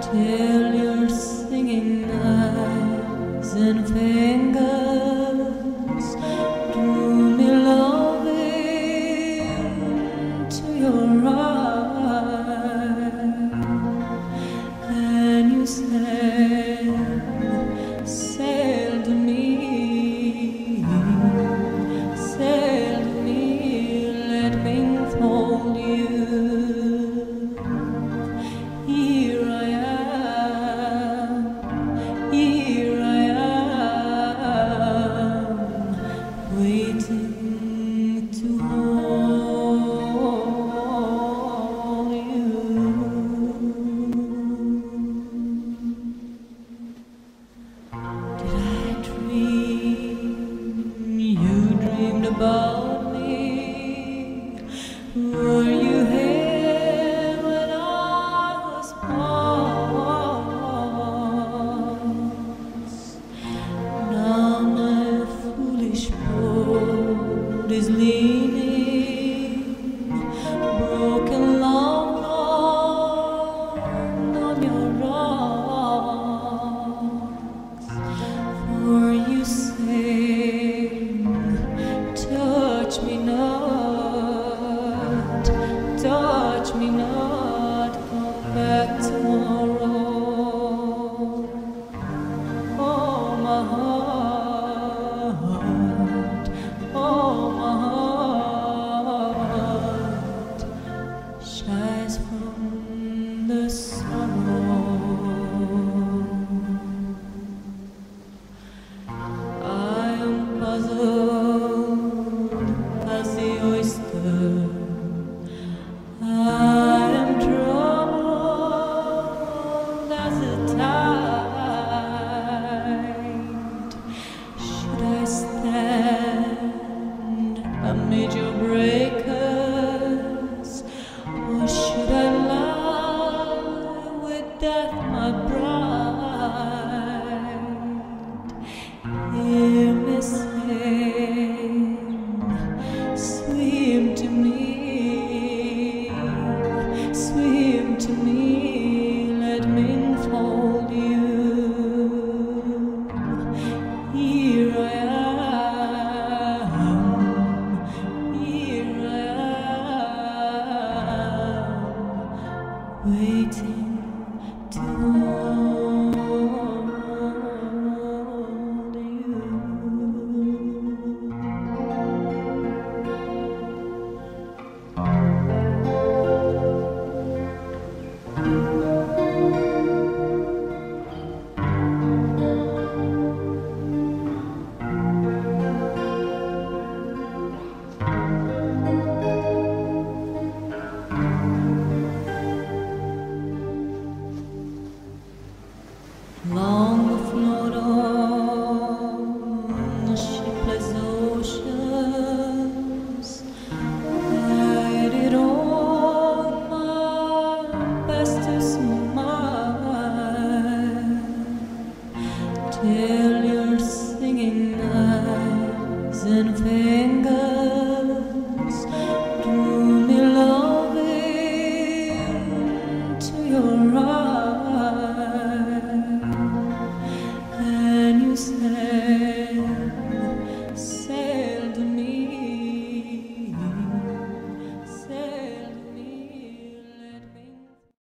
Till your singing eyes and fingers drew me loving to your eye, and you sailed me, sailed me, let me fold you. Here I am. About me, were you here when I was lost? Now my foolish world is leaning, broken long on your rocks. For you say, touch me not, come back tomorrow. Oh my heart, shines from the sorrow. I am puzzled as the oyster. Amid your breakers, or should I lie with death, my bride? Hear me sing, swim to me, let me enfold you. Here I am. Waiting to hold you. Long float on the shipless oceans, I did all my best to smile, till your singing eyes and fingers